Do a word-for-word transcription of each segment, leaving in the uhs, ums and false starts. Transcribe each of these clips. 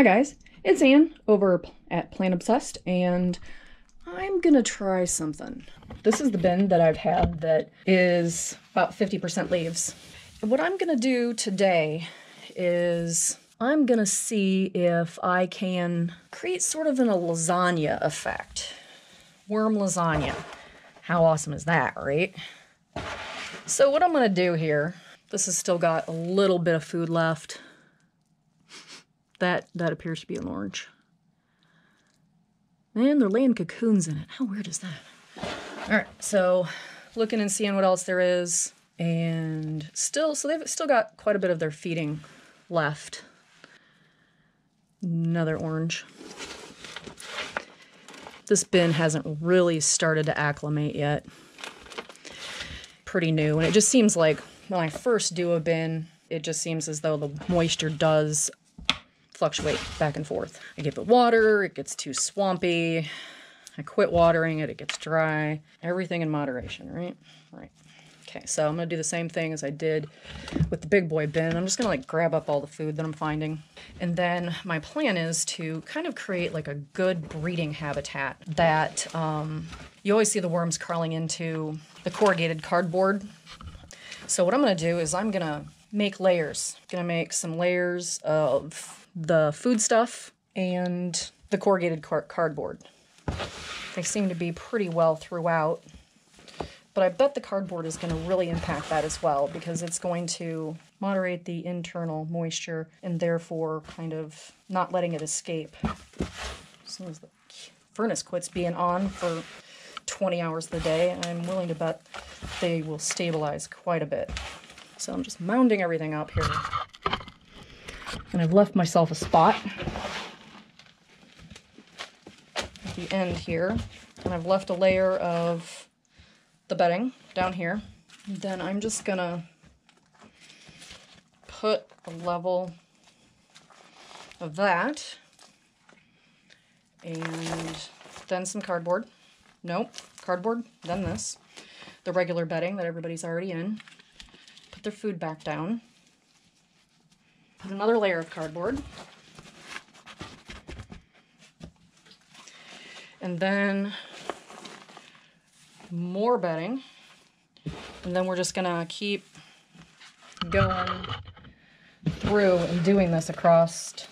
Hi guys, it's Ann over at Plant Obsessed, and I'm gonna try something. This is the bin that I've had that is about fifty percent leaves. What I'm gonna do today is I'm gonna see if I can create sort of an, a lasagna effect. Worm lasagna. How awesome is that, right? So what I'm gonna do here, this has still got a little bit of food left. That, that appears to be an orange. And they're laying cocoons in it. How weird is that? All right, so looking and seeing what else there is. And still, so they've still got quite a bit of their feeding left. Another orange. This bin hasn't really started to acclimate yet. Pretty new, and it just seems like when I first do a bin, it just seems as though the moisture does fluctuate back and forth. I give it water, it gets too swampy. I quit watering it, it gets dry. Everything in moderation, right? Right. Okay, so I'm gonna do the same thing as I did with the big boy bin. I'm just gonna like grab up all the food that I'm finding. And then my plan is to kind of create like a good breeding habitat that um, you always see the worms crawling into the corrugated cardboard. So what I'm gonna do is I'm gonna make layers. I'm gonna make some layers of the food stuff and the corrugated car cardboard. They seem to be pretty well throughout, but I bet the cardboard is going to really impact that as well, because it's going to moderate the internal moisture and therefore kind of not letting it escape. As soon as the furnace quits being on for twenty hours of the day, I'm willing to bet they will stabilize quite a bit. So I'm just mounding everything up here. And I've left myself a spot at the end here. And I've left a layer of the bedding down here. And then I'm just gonna put a level of that and then some cardboard. Nope, cardboard, then this. The regular bedding that everybody's already in. Put their food back down. Put another layer of cardboard. And then more bedding. And then we're just gonna keep going through and doing this across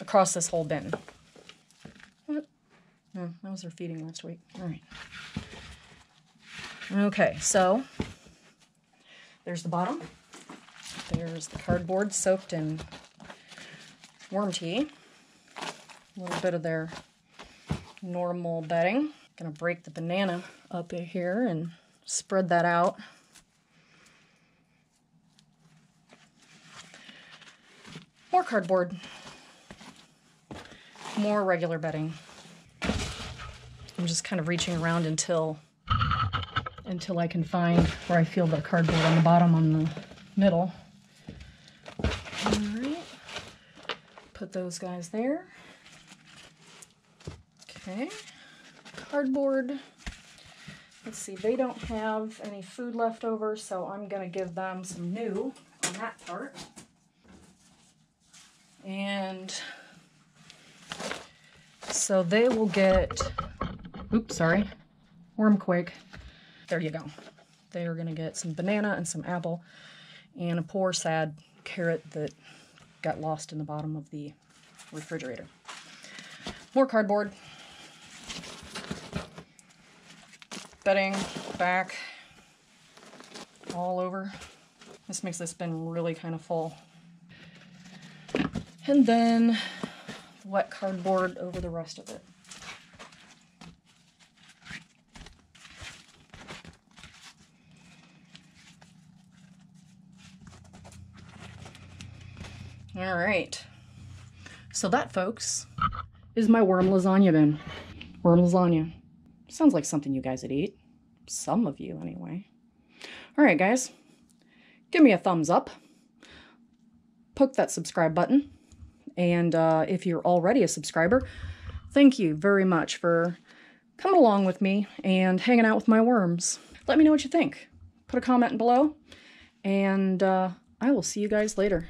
across this whole bin. What? No, that was their feeding last week. All right. Okay, so there's the bottom. There's the cardboard soaked in worm tea. A little bit of their normal bedding. Gonna break the banana up in here and spread that out. More cardboard. More regular bedding. I'm just kind of reaching around until until I can find where I feel the cardboard on the bottom, on the middle. Alright, put those guys there. Okay, cardboard. Let's see, they don't have any food left over, so I'm gonna give them some new on that part. And so they will get, oops, sorry, wormquake. There you go. They are gonna get some banana and some apple and a poor sad carrot that got lost in the bottom of the refrigerator. More cardboard. Bedding back all over. This makes this bin really kind of full. And then wet cardboard over the rest of it. All right, so that, folks, is my worm lasagna bin. Worm lasagna. Sounds like something you guys would eat. Some of you, anyway. All right, guys, give me a thumbs up. Poke that subscribe button. And uh, if you're already a subscriber, thank you very much for coming along with me and hanging out with my worms. Let me know what you think. Put a comment below, and uh, I will see you guys later.